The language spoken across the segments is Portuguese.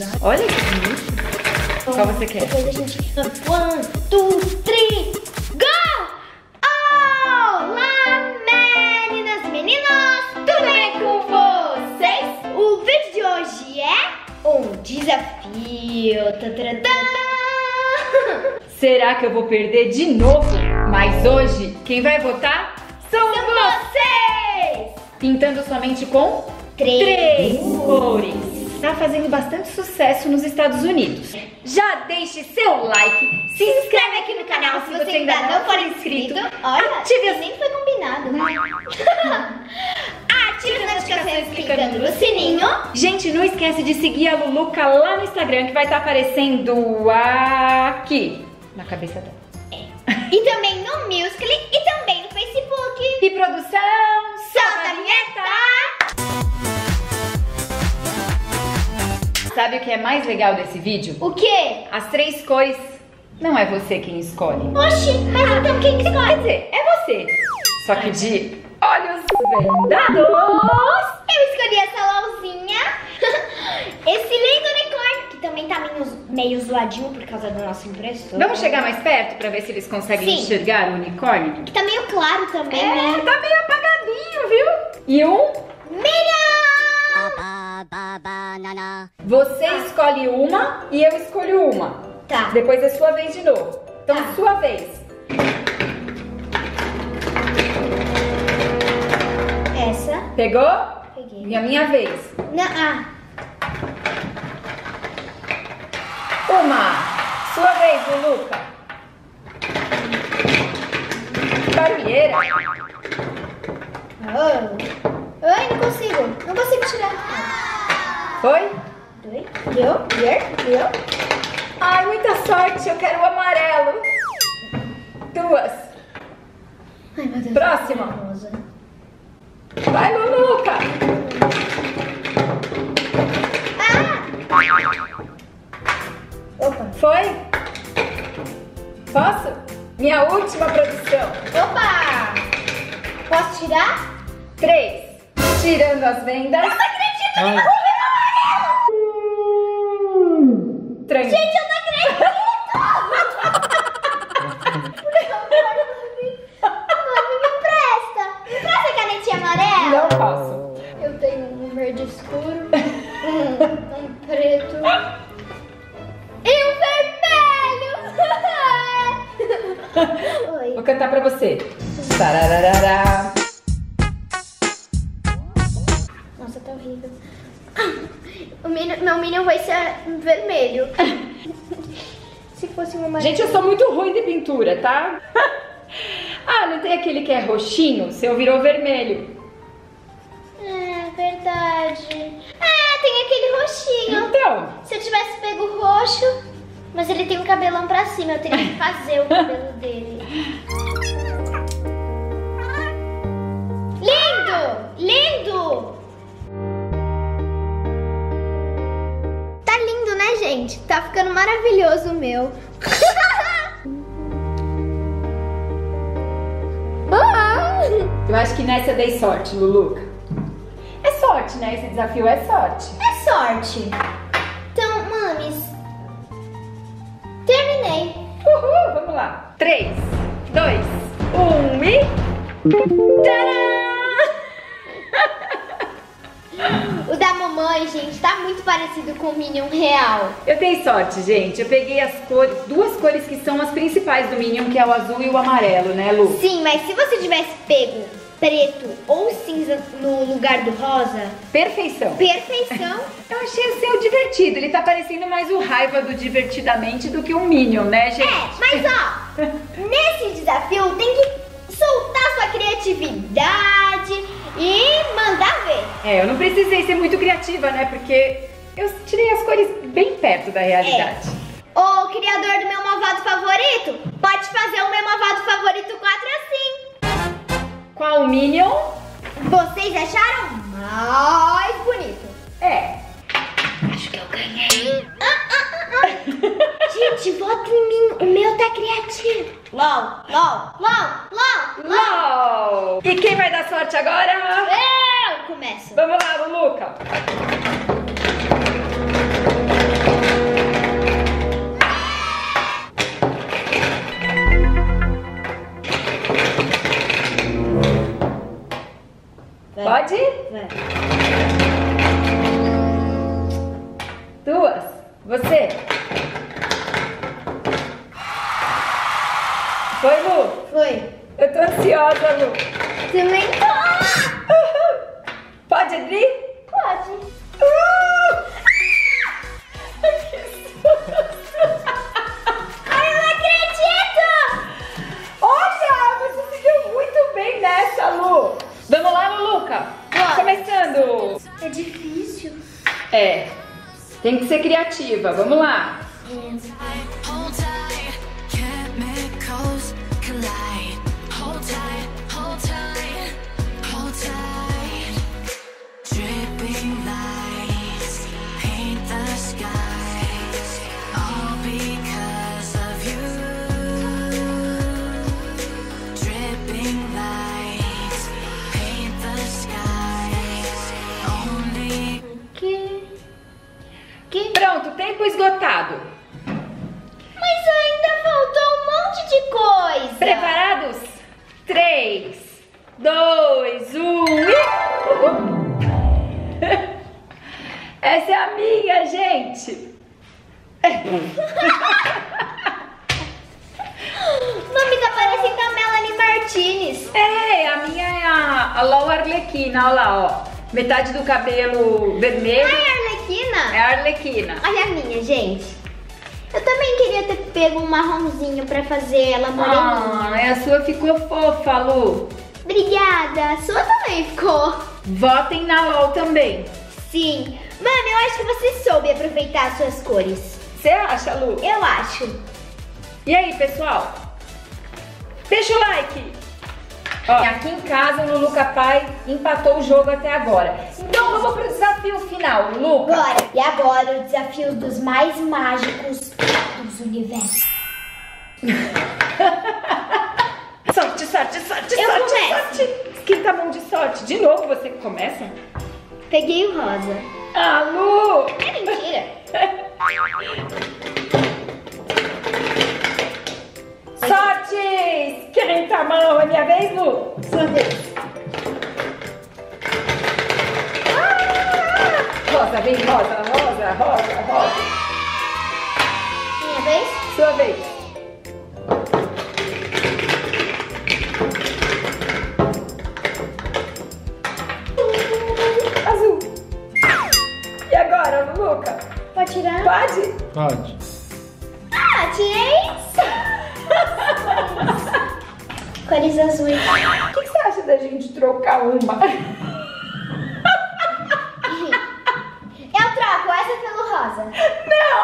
mostrar. Olha que bonito. Qual você quer? Depois a gente fica 1, 2, 3, go! Olá, meninas, meninos! Tudo bem com vocês? O vídeo de hoje é um desafio. Será que eu vou perder de novo? Mas hoje, quem vai votar são vocês! Pintando somente com 3 cores. Está fazendo bastante sucesso nos Estados Unidos. Já deixe seu like, se inscreve aqui no canal se você ainda não for inscrito. Olha, ative, nem foi combinado, né? Ative as notificações clicando no sininho. Gente, não esquece de seguir a Luluca lá no Instagram, que vai estar aparecendo aqui na cabeça dela. É. E também no Musical.ly e também no Facebook. E produção, solta a vinheta! Sabe o que é mais legal desse vídeo? O quê? As 3 cores não é você quem escolhe. Oxi, mas então quem escolhe? Quer dizer, é você. Só que de olhos vendados, eu escolhi essa LOLzinha. Esse lindo unicórnio, que também tá meio zoadinho por causa do nosso impressor. Vamos chegar mais perto pra ver se eles conseguem enxergar o unicórnio? Que tá meio claro também, né? É, tá meio apagadinho, viu? E um Minion! Você escolhe uma e eu escolho uma. Tá. Depois é sua vez de novo. Então, tá. Sua vez. Essa. Pegou? Peguei. E a minha vez. Uma. Sua vez, Luluca. Barulheira. Ai, não consigo tirar. Foi? Deu? Ai, muita sorte, eu quero o amarelo. 2. Ai, meu Deus. Próxima. Vai, Luluca. Opa. Foi? Posso? Minha última produção. Opa! Posso tirar? 3. Tirando as vendas. Eu não acredito, não. Gente, eu não acredito! Me empresta a canetinha amarela. Não posso. Eu tenho um verde escuro, um preto e um vermelho. Oi. Vou cantar pra você. Tarararará. Nossa, tá horrível. Meu Minion vai ser vermelho. Se fosse uma amarelo. Gente, eu sou muito ruim de pintura, tá? Ah, não tem aquele que é roxinho? O seu virou vermelho. É verdade. Ah, tem aquele roxinho. Então. Se eu tivesse pego o roxo, mas ele tem um cabelão pra cima, eu teria que fazer o cabelo dele. Lindo! Lindo! Gente, tá ficando maravilhoso o meu. Eu acho que nessa eu dei sorte, Luluca. É sorte, né? Esse desafio é sorte. É sorte. Então, mames, terminei. Uhul, vamos lá. 3, 2, 1 e... Tcharam! O da mamãe, gente, tá muito parecido com o Minion real. Eu dei sorte, gente. Eu peguei as cores, 2 cores que são as principais do Minion, que é o azul e o amarelo, né, Lu? Sim, mas se você tivesse pego preto ou cinza no lugar do rosa... Perfeição. Perfeição. Eu achei o seu divertido. Ele tá parecendo mais o Raiva do Divertidamente do que o Minion, né, gente? É, mas ó, nesse desafio tem que soltar sua criatividade... E mandar ver. É, eu não precisei ser muito criativa, né? Porque eu tirei as cores bem perto da realidade. É. O criador do meu malvado favorito pode fazer o meu malvado favorito 4 assim. Qual Minion? Vocês acharam mais bonito. É. Acho que eu ganhei. Gente, vota em mim. O meu tá criativo. LOL. E quem vai dar sorte agora? Eu começo. Vamos lá, Luluca. Você. Foi, Lu? Foi. Eu tô ansiosa, Lu. Também tô. Pode abrir? Pode. Ai, que susto. Ai, eu não acredito. Olha, você se deu muito bem nessa, Lu. Vamos lá, Luluca. Começando. É difícil. É. Tem que ser criativa. Vamos lá. Pronto, tempo esgotado. Mas ainda faltou um monte de coisa. Preparados? 3, 2, 1 e... Essa é a minha, gente. Os nomes aparecem da Melanie Martinez. É, a minha é a Lol Arlequina, olha lá, ó. Metade do cabelo vermelho. É a Arlequina. Olha a minha, gente. Eu também queria ter pego um marronzinho pra fazer ela moreninha. Ah, a sua ficou fofa, Lu. Obrigada. A sua também ficou. Votem na LOL também. Sim. Mano, eu acho que você soube aproveitar as suas cores. Você acha, Lu? Eu acho. E aí, pessoal? Deixa o like. Ó, aqui em casa, o Luluca Pai empatou o jogo até agora. Então vamos pro desafio final, Luluca. Bora! E agora o desafio dos mais mágicos dos universos. Sorte, sorte, sorte, eu sorte, começo. Sorte. Esquenta a mão de sorte. De novo você que começa? Peguei o rosa. Ah, Lu! É mentira. Sorte! Esquenta a mão, é minha vez, Lu? Sua vez. Ah! Rosa, vem, rosa, rosa, rosa, rosa. Minha vez? Sua vez. Azul. E agora, Luluca? Pode tirar? Pode? Pode. Ah, tirei! Cores azuis. O que você acha da gente trocar uma? Eu troco essa pelo rosa. Não!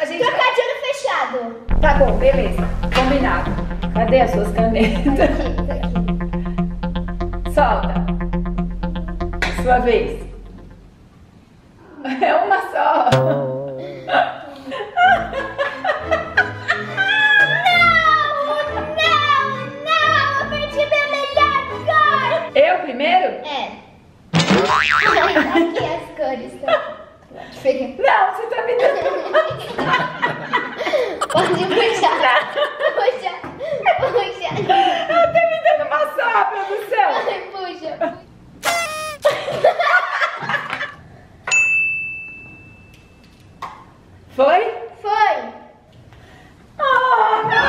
A gente... Trocar de olho fechado. Tá bom, beleza. Combinado. Cadê as suas canetas? Tá aqui, tá aqui. Solta. Sua vez. É uma só. Primeiro? É. Aqui as cores estão diferentes. Não, você tá me dando. Pode puxar. Puxa. Puxa. Ela tá me dando uma sobra do céu. Puxa. Foi? Foi. Oh, não.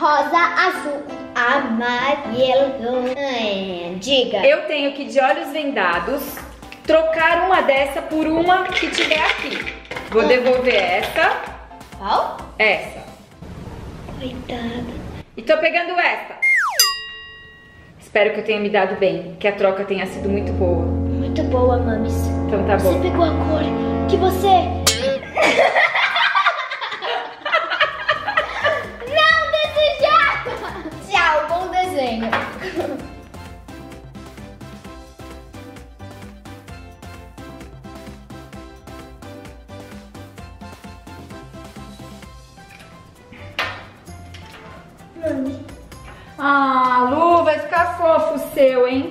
Rosa, azul, amarelo. Diga. Eu tenho que, de olhos vendados, trocar uma dessa por uma que tiver aqui. Vou devolver essa. Qual? Essa. Coitada. E tô pegando essa. Espero que eu tenha me dado bem, que a troca tenha sido muito boa. Muito boa, mames. Então tá bom. Você pegou a cor que você... Ah, Lu, vai ficar fofo o seu, hein?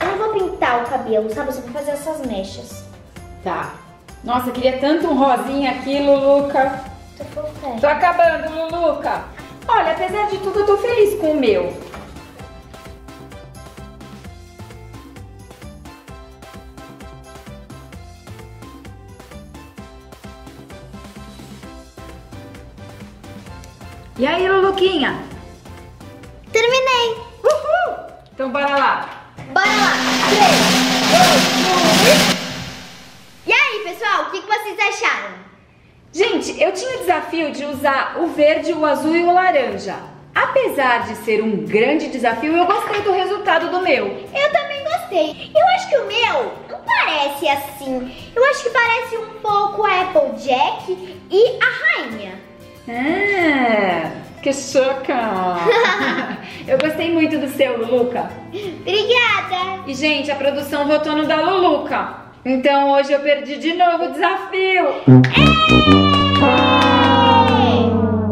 Eu não vou pintar o cabelo, sabe? Eu só vou fazer essas mechas. Tá. Nossa, eu queria tanto um rosinha aqui, Luluca. Tô acabando, Luluca. Olha, apesar de tudo, eu tô feliz com o meu. E aí, Luluquinha? Terminei. Uhul! Então bora lá. Bora lá. 3, 2, 1. E aí, pessoal, o que vocês acharam? Gente, eu tinha o desafio de usar o verde, o azul e o laranja. Apesar de ser um grande desafio, eu gostei do resultado do meu. Eu também gostei. Eu acho que o meu não parece assim. Eu acho que parece um pouco a Applejack e a rainha. Ah, que choca! Eu gostei muito do seu, Luluca. Obrigada! E, gente, a produção votou no da Luluca. Então hoje eu perdi de novo o desafio. É!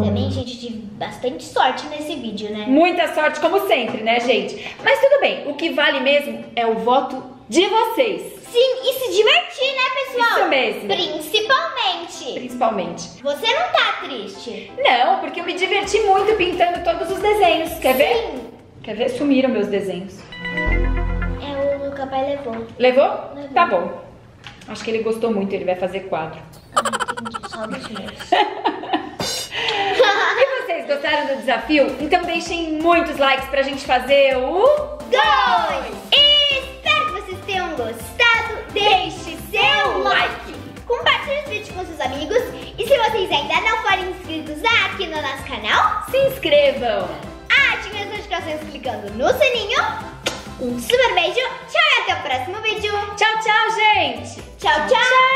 Também, gente, tive bastante sorte nesse vídeo, né? Muita sorte, como sempre, né, gente? Mas tudo bem, o que vale mesmo é o voto de vocês. Sim, e se divertir, né, pessoal? Isso mesmo. Principalmente. Principalmente. Você não tá triste? Não, porque eu me diverti muito pintando todos os desenhos. Quer Sim. ver? Quer ver? Sumiram meus desenhos. O papai levou. Levou? Levou? Tá bom. Acho que ele gostou muito, ele vai fazer quadro. Só dos meus. E vocês gostaram do desafio? Então deixem muitos likes pra gente fazer o... 2! E espero que vocês tenham gostado. Deixe seu like. Compartilhe esse vídeo com seus amigos. E se vocês ainda não forem inscritos aqui no nosso canal, se inscrevam. Ativem as notificações clicando no sininho. Um super beijo, tchau e até o próximo vídeo. Tchau, tchau, gente. Tchau, tchau.